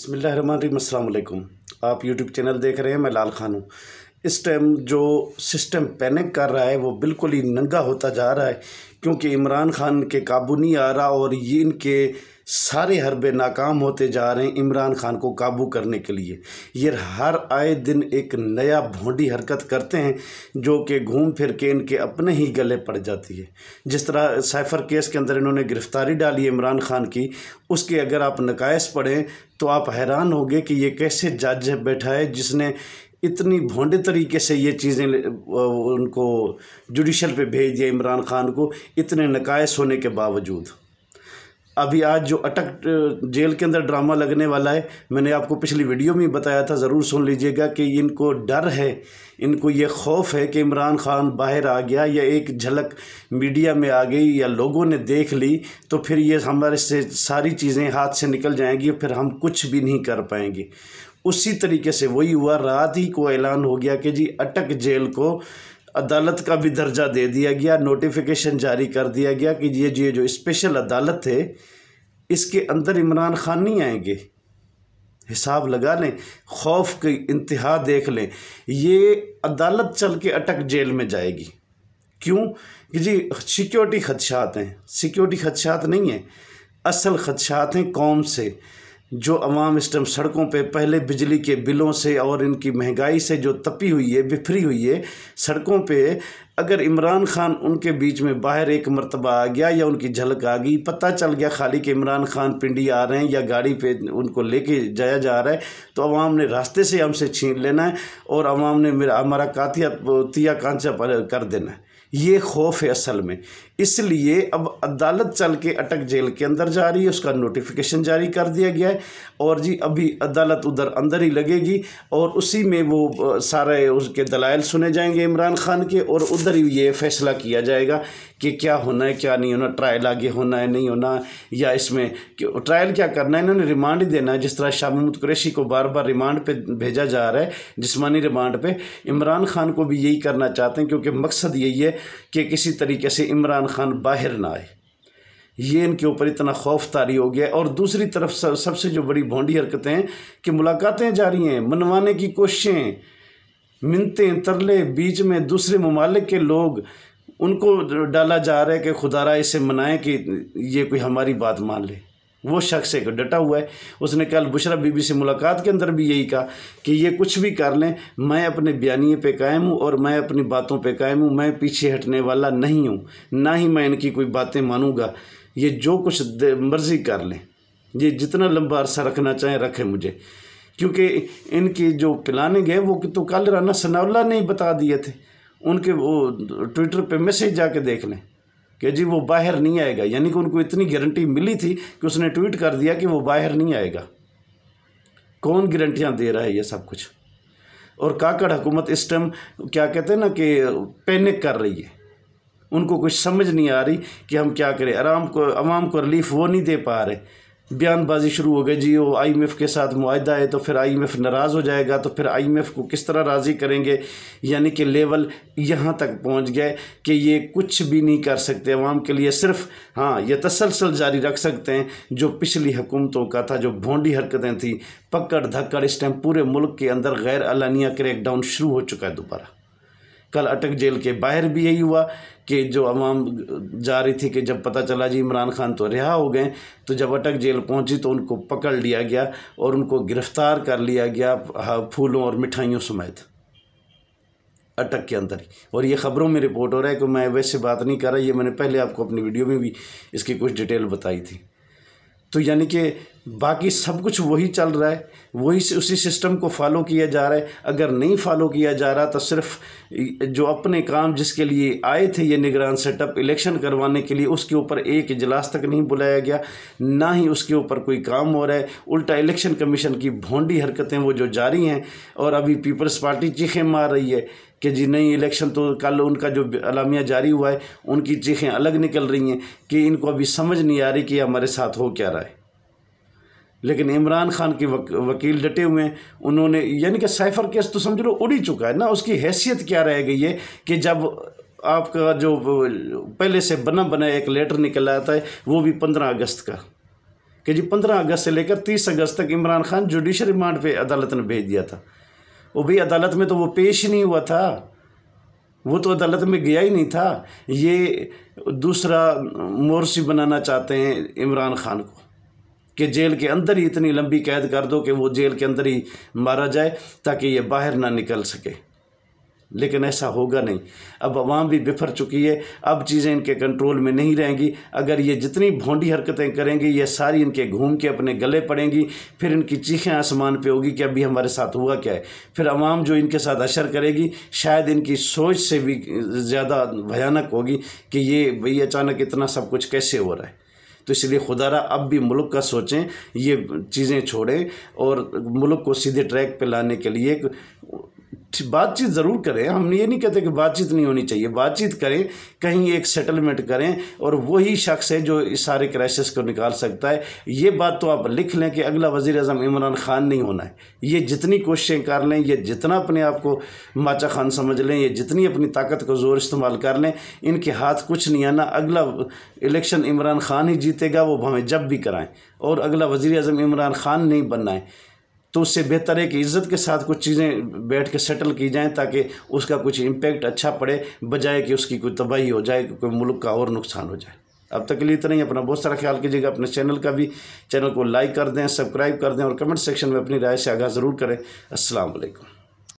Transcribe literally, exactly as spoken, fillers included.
बिस्मिल्लाहिर्रहमानिर्रहीम, अस्सलाम वालेकुम। आप यूट्यूब चैनल देख रहे हैं, मैं लाल खान हूँ। इस टाइम जो सिस्टम पैनिक कर रहा है वो बिल्कुल ही नंगा होता जा रहा है, क्योंकि इमरान खान के काबू नहीं आ रहा और ये इनके सारे हरबे नाकाम होते जा रहे हैं इमरान खान को काबू करने के लिए। ये हर आए दिन एक नया भोंडी हरकत करते हैं जो कि घूम फिर के इनके अपने ही गले पड़ जाती है। जिस तरह साइफर केस के अंदर इन्होंने गिरफ़्तारी डाली इमरान खान की, उसके अगर आप नकायस पढ़ें तो आप हैरान होंगे कि ये कैसे जज बैठा है जिसने इतनी भोंडे तरीके से ये चीज़ें उनको जुडिशल पे भेज दिया इमरान खान को, इतने नकायस होने के बावजूद। अभी आज जो अटक जेल के अंदर ड्रामा लगने वाला है, मैंने आपको पिछली वीडियो में बताया था, ज़रूर सुन लीजिएगा कि इनको डर है, इनको ये खौफ है कि इमरान खान बाहर आ गया या एक झलक मीडिया में आ गई या लोगों ने देख ली तो फिर ये हमारे से सारी चीज़ें हाथ से निकल जाएंगी, फिर हम कुछ भी नहीं कर पाएंगे। उसी तरीके से वही हुआ। रात ही को ऐलान हो गया कि जी अटक जेल को अदालत का भी दर्जा दे दिया गया, नोटिफिकेशन जारी कर दिया गया कि ये ये जो स्पेशल अदालत है इसके अंदर इमरान खान नहीं आएंगे। हिसाब लगा लें, खौफ की इंतहा देख लें। ये अदालत चल के अटक जेल में जाएगी, क्यों कि जी सिक्योरिटी खदशात हैं। सिक्योरिटी खदशात नहीं है, असल खदशात हैं कौम से, जो अवाम इस टाइम सड़कों पे पहले बिजली के बिलों से और इनकी महंगाई से जो तपी हुई है, बिफरी हुई है सड़कों पे। अगर इमरान खान उनके बीच में बाहर एक मरतबा आ गया या उनकी झलक आ गई, पता चल गया खाली कि इमरान खान पिंडी आ रहे हैं या गाड़ी पे उनको लेके जाया जा रहा है, तो अवाम ने रास्ते से हमसे छीन लेना है और अवाम ने मेरा हमारा कातिया तिया कांचा कर देना है। ये खौफ है असल में। इसलिए अब अदालत चल के अटक जेल के अंदर जा रही है, उसका नोटिफिकेशन जारी कर दिया गया है और जी अभी अदालत उधर अंदर ही लगेगी और उसी में वो सारे उसके दलाइल सुने जाएंगे इमरान खान के और उधर ही ये फैसला किया जाएगा कि क्या होना है क्या नहीं होना, ट्रायल आगे होना है नहीं होना, या इसमें ट्रायल क्या करना है। इन्होंने रिमांड देना है, जिस तरह शाह महमूद कुरैशी को बार बार रिमांड पर भेजा जा रहा है, जिस्मानी रिमांड पर, इमरान खान को भी यही करना चाहते हैं, क्योंकि मकसद यही है कि किसी तरीके से इमरान खान बाहर ना आए। ये इनके ऊपर इतना खौफ तारी हो गया। और दूसरी तरफ सबसे जो बड़ी भोंडी हरकतें हैं कि मुलाकातें जारी हैं, मनवाने की कोशिशें, मिन्तें, तरले, बीच में दूसरे ममालिक के लोग उनको डाला जा रहा है कि खुदारा इसे मनाएं कि ये कोई हमारी बात मान ले। वो शख्स एक डटा हुआ है, उसने कल बुशरा बीबी से मुलाकात के अंदर भी यही कहा कि ये कुछ भी कर लें, मैं अपने बयानिए पे कायम हूँ और मैं अपनी बातों पे कायम हूँ, मैं पीछे हटने वाला नहीं हूँ, ना ही मैं इनकी कोई बातें मानूंगा, ये जो कुछ मर्जी कर लें, ये जितना लंबा अरसा रखना चाहें रखें मुझे। क्योंकि इनकी जो प्लानिंग है वो तो कल राना सनाउल्लाह ने ही बता दिए थे, उनके वो ट्विटर पर मैसेज जाके देख लें कि जी वो बाहर नहीं आएगा, यानी कि उनको इतनी गारंटी मिली थी कि उसने ट्वीट कर दिया कि वो बाहर नहीं आएगा। कौन गारंटियां दे रहा है ये सब कुछ? और काकड़ हुकूमत इस टाइम क्या कहते हैं ना कि पैनिक कर रही है, उनको कुछ समझ नहीं आ रही कि हम क्या करें। आराम को आवाम को रिलीफ वो नहीं दे पा रहे, बयानबाजी शुरू हो गई जी वो आई एम एफ़ के साथ मुआहदा है तो फिर आई एम एफ़ नाराज़ हो जाएगा, तो फिर आई एम एफ़ को किस तरह राज़ी करेंगे। यानी कि लेवल यहाँ तक पहुँच गए कि ये कुछ भी नहीं कर सकते अवाम के लिए, सिर्फ हाँ ये तसलसल जारी रख सकते हैं जो पिछली हुकूमतों का था, जो भोंडी हरकतें थी, पकड़ धक्कड़। इस टाइम पूरे मुल्क के अंदर गैर अलानिया क्रैकडाउन शुरू हो चुका है दोबारा। कल अटक जेल के बाहर भी यही हुआ कि जो अवाम जा रही थी कि जब पता चला जी इमरान खान तो रिहा हो गए, तो जब अटक जेल पहुंची तो उनको पकड़ लिया गया और उनको गिरफ्तार कर लिया गया फूलों और मिठाइयों समेत अटक के अंदर। और ये ख़बरों में रिपोर्ट हो रहा है कि मैं वैसे बात नहीं कर रहा, ये मैंने पहले आपको अपनी वीडियो में भी इसकी कुछ डिटेल बताई थी। तो यानी कि बाकी सब कुछ वही चल रहा है, वही उसी सिस्टम को फॉलो किया जा रहा है। अगर नहीं फॉलो किया जा रहा तो सिर्फ जो अपने काम जिसके लिए आए थे ये निगरान सेटअप इलेक्शन करवाने के लिए, उसके ऊपर एक इजलास तक नहीं बुलाया गया, ना ही उसके ऊपर कोई काम हो रहा है। उल्टा इलेक्शन कमीशन की भोंडी हरकतें वो जो जारी हैं। और अभी पीपल्स पार्टी चीखें मार रही है कि जी नहीं इलेक्शन, तो कल उनका जो अलामिया जारी हुआ है उनकी चीखें अलग निकल रही हैं कि इनको अभी समझ नहीं आ रही कि हमारे साथ हो क्या रहा है। लेकिन इमरान खान के वक, वकील डटे हुए हैं। उन्होंने यानी कि साइफर केस तो समझ लो उड़ी चुका है ना, उसकी हैसियत क्या रह गई है कि जब आपका जो पहले से बना बनाया एक लेटर निकल आता है वो भी पंद्रह अगस्त का, कि जी पंद्रह अगस्त से लेकर तीस अगस्त तक इमरान खान जुडिशल रिमांड पे अदालत ने भेज दिया था। वो भी अदालत में तो वो पेश ही नहीं हुआ था, वो तो अदालत में गया ही नहीं था। ये दूसरा मोर्सी बनाना चाहते हैं इमरान खान को कि जेल के अंदर ही इतनी लंबी कैद कर दो कि वो जेल के अंदर ही मारा जाए ताकि ये बाहर ना निकल सके, लेकिन ऐसा होगा नहीं। अब आवाम भी बिफर चुकी है, अब चीज़ें इनके कंट्रोल में नहीं रहेंगी। अगर ये जितनी भोंडी हरकतें करेंगे ये सारी इनके घूम के अपने गले पड़ेंगी, फिर इनकी चीखें आसमान पे होगी कि अभी हमारे साथ हुआ क्या है। फिर आवाम जो इनके साथ असर करेगी शायद इनकी सोच से भी ज़्यादा भयानक होगी कि ये भई अचानक इतना सब कुछ कैसे हो रहा है। तो इसलिए खुदारा अब भी मुल्क का सोचें, ये चीज़ें छोड़ें और मुल्क को सीधे ट्रैक पर लाने के लिए बातचीत ज़रूर करें। हम ये नहीं कहते कि बातचीत नहीं होनी चाहिए, बातचीत करें, कहीं एक सेटलमेंट करें और वही शख्स है जो इस सारे क्राइसिस को निकाल सकता है। ये बात तो आप लिख लें कि अगला वज़ीर आज़म इमरान ख़ान नहीं होना है। ये जितनी कोशिशें कर लें, ये जितना अपने आप को माचा खान समझ लें, ये जितनी अपनी ताकत को ज़ोर इस्तेमाल कर लें, इनके हाथ कुछ नहीं आना। अगला इलेक्शन इमरान ख़ान ही जीतेगा, वो भावें जब भी कराएँ, और अगला वज़ीर आज़म इमरान ख़ान नहीं बनना है। तो उससे बेहतर है कि इज़्ज़त के साथ कुछ चीज़ें बैठ के सेटल की जाएं ताकि उसका कुछ इम्पैक्ट अच्छा पड़े, बजाय कि उसकी कोई तबाही हो जाए, कोई मुल्क का और नुकसान हो जाए। अब तक के लिए इतना ही। अपना बहुत सारा ख्याल कीजिएगा, अपने चैनल का भी। चैनल को लाइक कर दें, सब्सक्राइब कर दें और कमेंट सेक्शन में अपनी राय से आगाह ज़रूर करें। अस्सलाम वालेकुम।